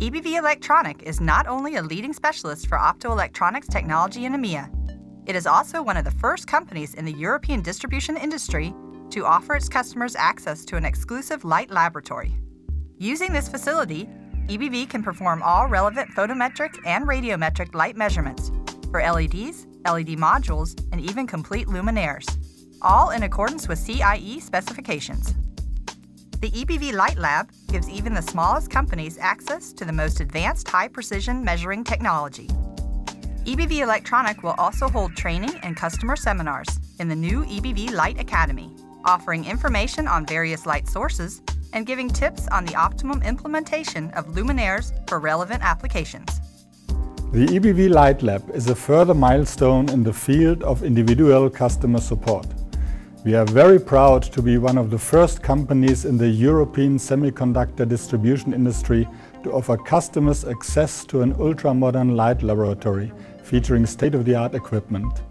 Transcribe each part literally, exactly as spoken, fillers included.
E B V Elektronik is not only a leading specialist for optoelectronics technology in EMEA, it is also one of the first companies in the European distribution industry to offer its customers access to an exclusive light laboratory. Using this facility, E B V can perform all relevant photometric and radiometric light measurements for L E Ds, L E D modules, and even complete luminaires, all in accordance with C I E specifications. The E B V Light Lab gives even the smallest companies access to the most advanced high-precision measuring technology. E B V Elektronik will also hold training and customer seminars in the new E B V Light Academy, offering information on various light sources and giving tips on the optimum implementation of luminaires for relevant applications. The E B V Light Lab is a further milestone in the field of individual customer support. We are very proud to be one of the first companies in the European semiconductor distribution industry to offer customers access to an ultra-modern light laboratory featuring state-of-the-art equipment.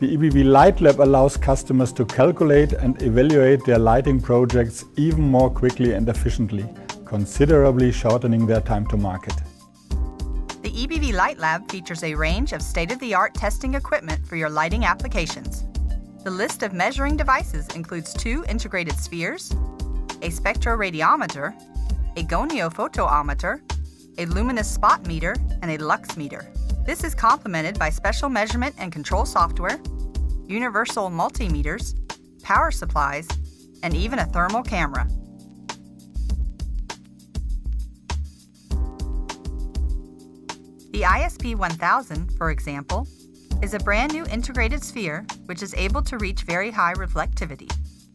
The E B V Light Lab allows customers to calculate and evaluate their lighting projects even more quickly and efficiently, considerably shortening their time to market. The E B V Light Lab features a range of state-of-the-art testing equipment for your lighting applications. The list of measuring devices includes two integrated spheres, a spectroradiometer, a goniophotometer, a luminous spot meter, and a lux meter. This is complemented by special measurement and control software, universal multimeters, power supplies, and even a thermal camera. The I S P one thousand, for example, is a brand new integrated sphere which is able to reach very high reflectivity.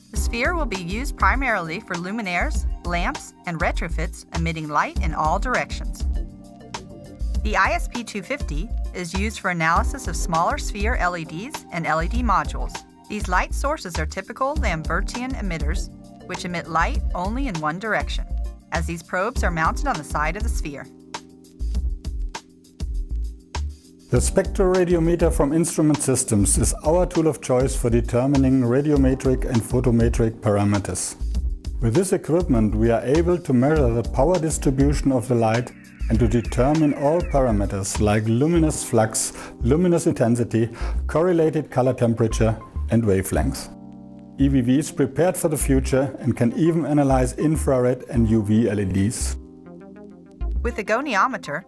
The sphere will be used primarily for luminaires, lamps, and retrofits emitting light in all directions. The I S P two fifty is used for analysis of smaller sphere L E Ds and L E D modules. These light sources are typical Lambertian emitters which emit light only in one direction, as these probes are mounted on the side of the sphere. The spectroradiometer from Instrument Systems is our tool of choice for determining radiometric and photometric parameters. With this equipment, we are able to measure the power distribution of the light and to determine all parameters like luminous flux, luminous intensity, correlated color temperature, and wavelength. E B V is prepared for the future and can even analyze infrared and U V L E Ds. With the goniometer,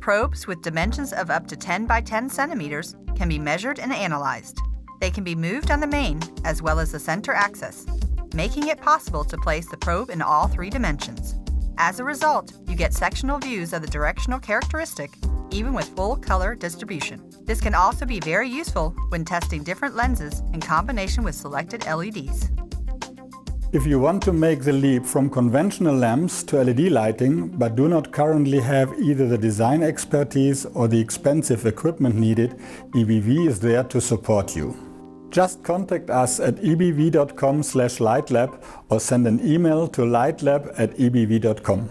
probes with dimensions of up to ten by ten centimeters can be measured and analyzed. They can be moved on the main as well as the center axis, making it possible to place the probe in all three dimensions. As a result, you get sectional views of the directional characteristic, even with full color distribution. This can also be very useful when testing different lenses in combination with selected L E Ds. If you want to make the leap from conventional lamps to L E D lighting but do not currently have either the design expertise or the expensive equipment needed, E B V is there to support you. Just contact us at e b v dot com slash lightlab or send an email to lightlab at e b v dot com.